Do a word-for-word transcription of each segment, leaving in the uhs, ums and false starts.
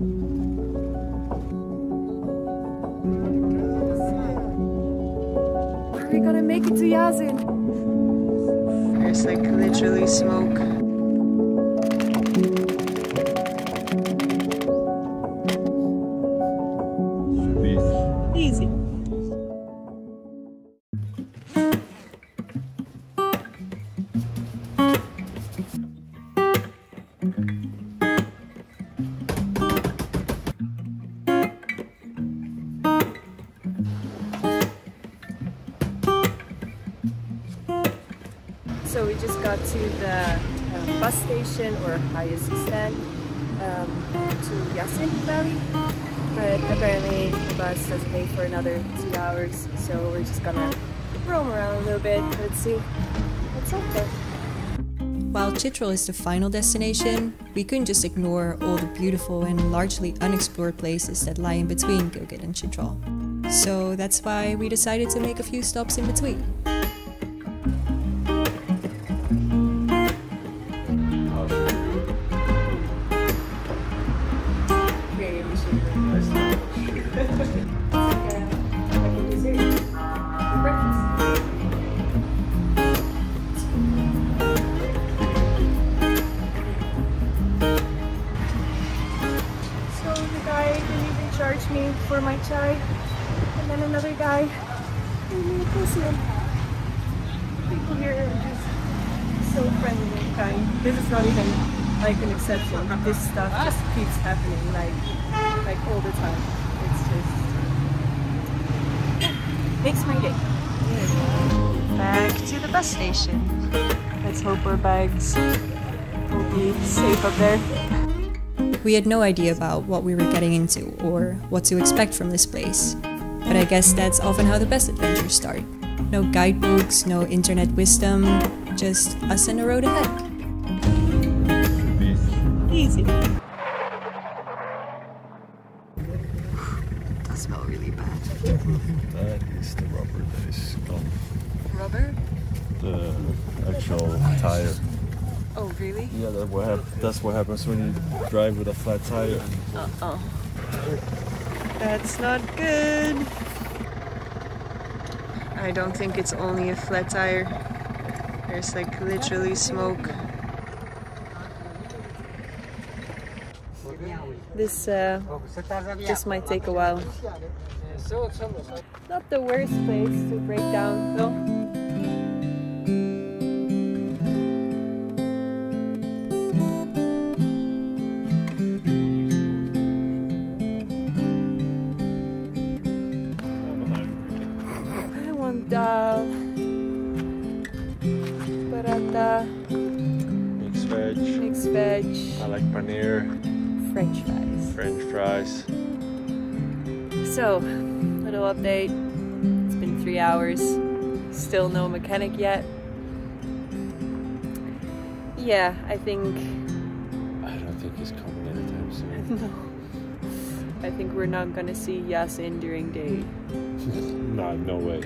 Are we gonna make it to Yasin? There's like literally smoke. Easy. So we just got to the uh, bus station or highest stand um, to Yasin Valley, but apparently the bus doesn't leave for another two hours, so we're just gonna roam around a little bit. Let's see what's up there. While Chitral is the final destination, we couldn't just ignore all the beautiful and largely unexplored places that lie in between Gilgit and Chitral. So that's why we decided to make a few stops in between. Charge me for my chai, and then another guy gave me a pussy. People here are just so friendly and kind. This is not even like an exception. This stuff just keeps happening, like like all the time. It's just yeah, makes my day. Back to the bus station. Let's hope our bags will be safe up there. We had no idea about what we were getting into or what to expect from this place, but I guess that's often how the best adventures start. No guidebooks, no internet wisdom, just us and the road ahead. Easy. That smells really bad. That is the rubber that is gone. Rubber? The actual tire. Oh really? Yeah, that what hap that's what happens when you drive with a flat tire. Uh oh. That's not good. I don't think it's only a flat tire. There's like literally smoke. This uh, this might take a while. Not the worst place to break down though. Dal, paratha, mixed veg. Mixed veg. I like paneer. French fries. French fries. So, little update. It's been three hours. Still no mechanic yet. Yeah, I think. I don't think he's coming anytime soon. No. I think we're not gonna see Yasin during day. Nah, no way.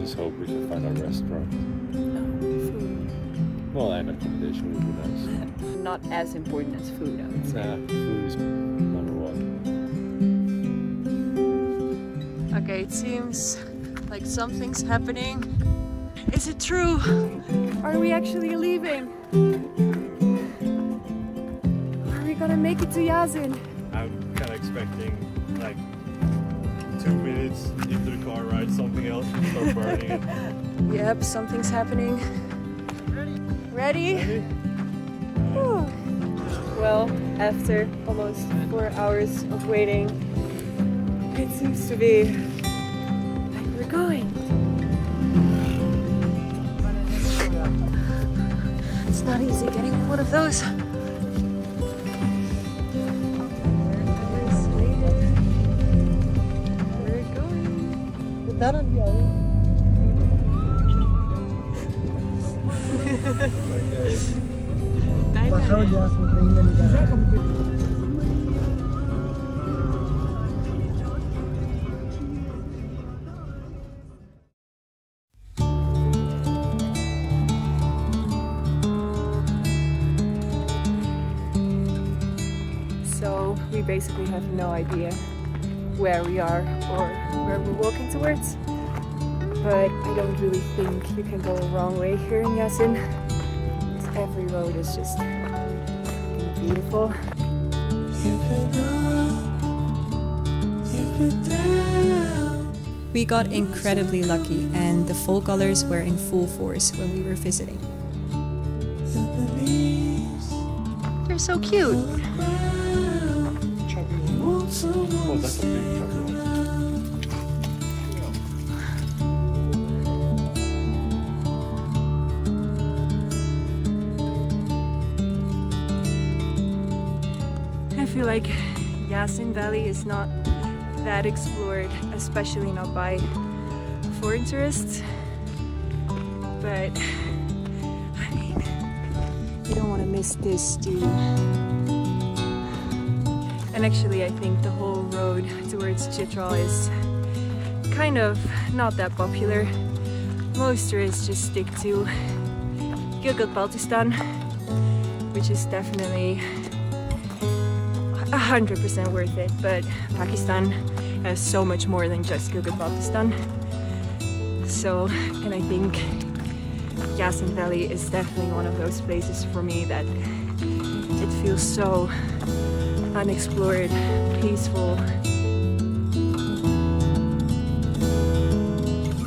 Just hope we can find a restaurant. Oh, food. Well, and accommodation would be nice. Not as important as food, I would say. Nah, food is number one. Okay, it seems like something's happening. Is it true? Are we actually leaving? Are we gonna make it to Yasin? I'm kind of expecting, like, two minutes if the car rides something else and start burning it. Yep, something's happening. Ready? Ready? Ready? Well, after almost four hours of waiting, it seems to be like we're going. It's not easy getting one of those. That on so we basically have no idea where we are or where we're walking towards. But I don't really think you can go a wrong way here in Yasin. Every road is just beautiful. We got incredibly lucky and the fall colors were in full force when we were visiting. They're so cute! Oh, that's a big chocolate. I feel like Yasin Valley is not that explored, especially not by foreign tourists. But I mean, you don't want to miss this, do you? And actually, I think the whole road towards Chitral is kind of not that popular. Most tourists just stick to Gilgit-Baltistan, which is definitely one hundred percent worth it, but Pakistan has so much more than just Gilgit-Baltistan. So, and I think Yasin Valley is definitely one of those places for me that it feels so unexplored, peaceful.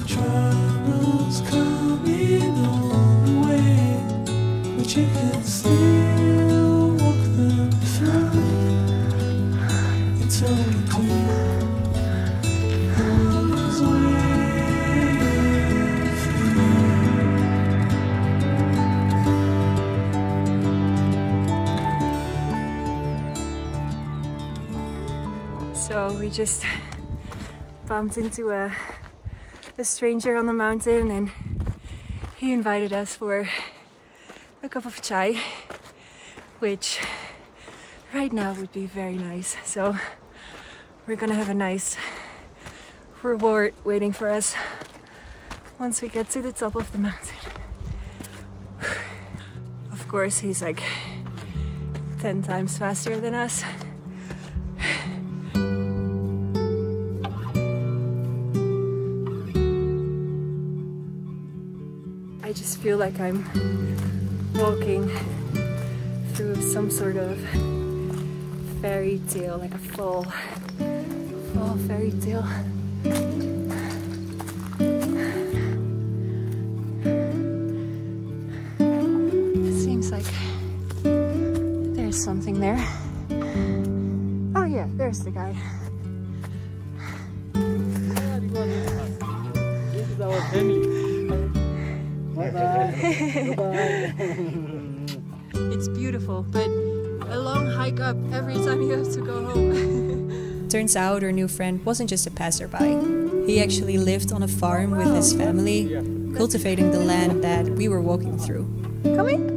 Troubles coming all the way, but you can still walk them through. So clear. So we just bumped into a, a stranger on the mountain and he invited us for a cup of chai, which right now would be very nice. So we're gonna have a nice reward waiting for us once we get to the top of the mountain. Of course, he's like ten times faster than us. I just feel like I'm walking through some sort of fairy tale, like a fall. Oh, fairy tale. It seems like there's something there. Oh yeah, there's the guy. This is our family. Bye-bye. Bye-bye. It's beautiful, but a long hike up every time you have to go home. Turns out our new friend wasn't just a passerby. He actually lived on a farm with his family, cultivating the land that we were walking through. Come in.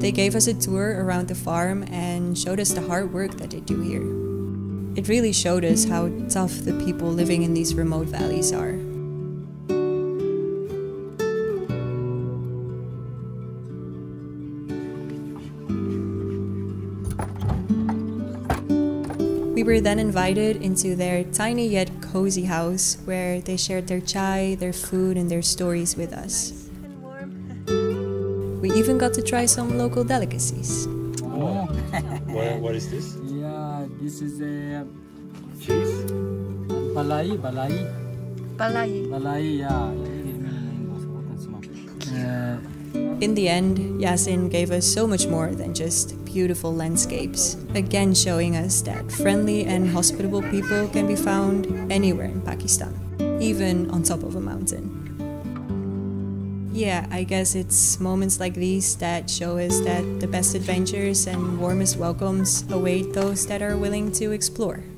They gave us a tour around the farm and showed us the hard work that they do here. It really showed us how tough the people living in these remote valleys are. We were then invited into their tiny yet cozy house where they shared their chai, their food and their stories with us. We even got to try some local delicacies. Oh. what, what is this? Yeah, this is a cheese. Balai, balai. Balai. Balai, yeah. In the end, Yasin gave us so much more than just beautiful landscapes. Again, showing us that friendly and hospitable people can be found anywhere in Pakistan, even on top of a mountain. Yeah, I guess it's moments like these that show us that the best adventures and warmest welcomes await those that are willing to explore.